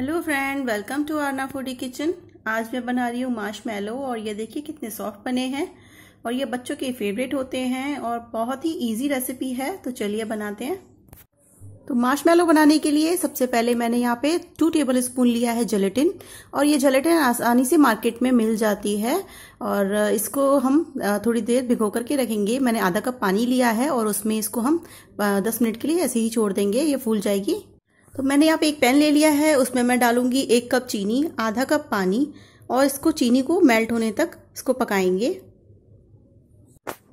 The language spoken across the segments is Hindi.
Hello friend, welcome to Aarna foodie kitchen. आज मैं बना रही हूँ मार्शमेलो और ये देखिए कितने सॉफ्ट बने हैं और ये बच्चों के फेवरेट होते हैं और बहुत ही इजी रेसिपी है। तो चलिए बनाते हैं। तो मार्शमेलो बनाने के लिए सबसे पहले मैंने यहाँ पे 2 टेबल स्पून लिया है जेलेटिन और ये जेलेटिन आसानी से मार्केट में मिल जाती है और इसको हम थोड़ी देर भिगो करके रखेंगे। मैंने आधा कप पानी लिया है और उसमें इसको हम 10 मिनट के लिए ऐसे ही छोड़ देंगे, ये फूल जाएगी। तो मैंने यहाँ पे एक पैन ले लिया है, उसमें मैं डालूंगी 1 कप चीनी, आधा कप पानी और इसको चीनी को मेल्ट होने तक इसको पकाएंगे।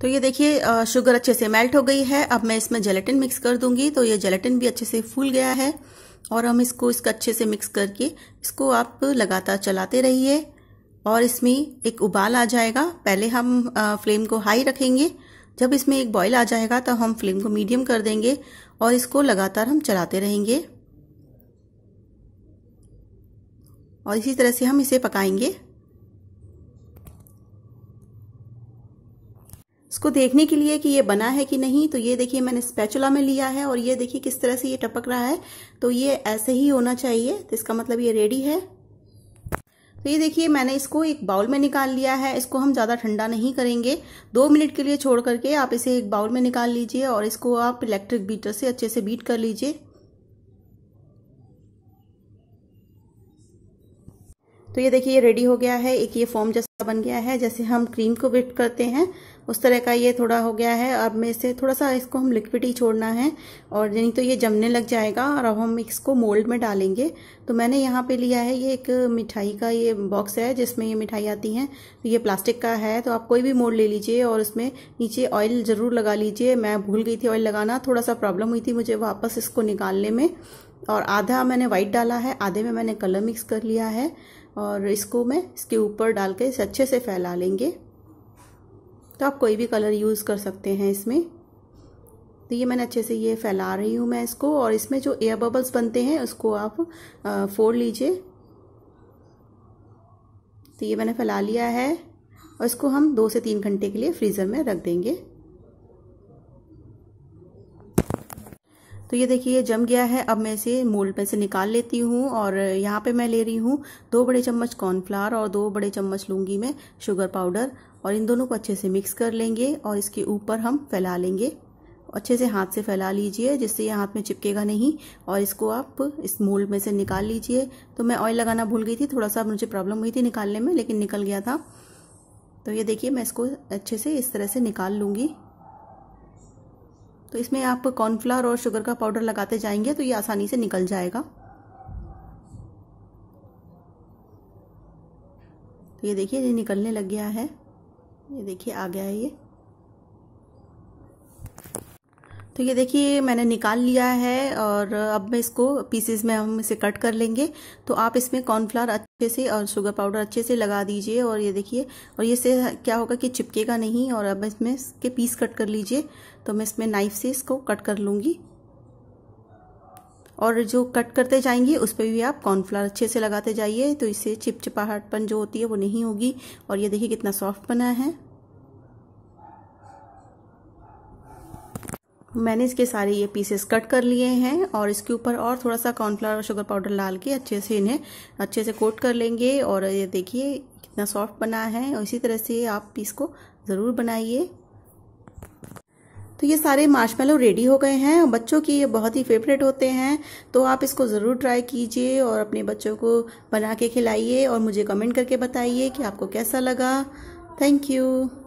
तो ये देखिए शुगर अच्छे से मेल्ट हो गई है। अब मैं इसमें जेलेटिन मिक्स कर दूंगी। तो ये जेलेटिन भी अच्छे से फूल गया है और हम इसका अच्छे से मिक्स करके इसको आप लगातार चलाते रहिए और इसमें एक उबाल आ जाएगा। पहले हम फ्लेम को हाई रखेंगे, जब इसमें एक बॉयल आ जाएगा तो हम फ्लेम को मीडियम कर देंगे और इसको लगातार हम चलाते रहेंगे और इसी तरह से हम इसे पकाएंगे। इसको देखने के लिए कि ये बना है कि नहीं, तो ये देखिए मैंने स्पैचुला में लिया है और ये देखिए किस तरह से ये टपक रहा है। तो ये ऐसे ही होना चाहिए, तो इसका मतलब ये रेडी है। तो ये देखिए मैंने इसको एक बाउल में निकाल लिया है। इसको हम ज़्यादा ठंडा नहीं करेंगे, 2 मिनट के लिए छोड़ करके आप इसे एक बाउल में निकाल लीजिए और इसको आप इलेक्ट्रिक बीटर से अच्छे से बीट कर लीजिए। तो ये देखिए ये रेडी हो गया है, एक ये फॉर्म जैसा बन गया है, जैसे हम क्रीम को व्हिप करते हैं उस तरह का ये थोड़ा हो गया है। अब में से थोड़ा सा इसको हम लिक्विड ही छोड़ना है और नहीं तो ये जमने लग जाएगा और अब हम इसको मोल्ड में डालेंगे। तो मैंने यहाँ पे लिया है ये एक मिठाई का ये बॉक्स है जिसमें ये मिठाई आती हैं। तो ये प्लास्टिक का है, तो आप कोई भी मोल्ड ले लीजिए और उसमें नीचे ऑयल ज़रूर लगा लीजिए। मैं भूल गई थी ऑयल लगाना, थोड़ा सा प्रॉब्लम हुई थी मुझे वापस इसको निकालने में। और आधा मैंने वाइट डाला है, आधे में मैंने कलर मिक्स कर लिया है और इसको मैं इसके ऊपर डाल के इसे अच्छे से फैला लेंगे। तो आप कोई भी कलर यूज़ कर सकते हैं इसमें। तो ये मैंने अच्छे से ये फैला रही हूँ मैं इसको और इसमें जो एयर बबल्स बनते हैं उसको आप फोड़ लीजिए। तो ये मैंने फैला लिया है और इसको हम 2 से 3 घंटे के लिए फ्रीज़र में रख देंगे। तो ये देखिए ये जम गया है। अब मैं इसे मोल्ड में से निकाल लेती हूँ और यहाँ पे मैं ले रही हूँ 2 बड़े चम्मच कॉर्नफ्लावर और 2 बड़े चम्मच लूँगी मैं शुगर पाउडर और इन दोनों को अच्छे से मिक्स कर लेंगे और इसके ऊपर हम फैला लेंगे। अच्छे से हाथ से फैला लीजिए जिससे ये हाथ में चिपकेगा नहीं और इसको आप इस मोल्ड में से निकाल लीजिए। तो मैं ऑयल लगाना भूल गई थी, थोड़ा सा मुझे प्रॉब्लम हुई थी निकालने में, लेकिन निकल गया था। तो ये देखिए मैं इसको अच्छे से इस तरह से निकाल लूँगी। तो इसमें आप कॉर्नफ्लावर और शुगर का पाउडर लगाते जाएंगे तो ये आसानी से निकल जाएगा। तो ये देखिए ये निकलने लग गया है, ये देखिए आ गया है ये। तो ये देखिए मैंने निकाल लिया है और अब मैं इसको पीसेस में हम इसे कट कर लेंगे। तो आप इसमें कॉर्नफ्लावर अच्छे से और शुगर पाउडर अच्छे से लगा दीजिए और ये देखिए और ये से क्या होगा कि चिपकेगा नहीं। और अब इसमें इसके पीस कट कर लीजिए। तो मैं इसमें नाइफ से इसको कट कर लूँगी और जो कट करते जाएंगे उस पर भी आप कॉर्नफ्लावर अच्छे से लगाते जाइए। तो इससे चिपचिपाहटपन जो होती है वो नहीं होगी और ये देखिए कितना सॉफ्ट बना है। मैंने इसके सारे ये पीसेस कट कर लिए हैं और इसके ऊपर और थोड़ा सा कॉर्नफ्लावर और शुगर पाउडर डाल के अच्छे से इन्हें अच्छे से कोट कर लेंगे और ये देखिए कितना सॉफ्ट बना है। और इसी तरह से आप पीस को ज़रूर बनाइए। तो ये सारे मार्शमेलो रेडी हो गए हैं। बच्चों की ये बहुत ही फेवरेट होते हैं, तो आप इसको ज़रूर ट्राई कीजिए और अपने बच्चों को बना के खिलाइए और मुझे कमेंट करके बताइए कि आपको कैसा लगा। Thank you.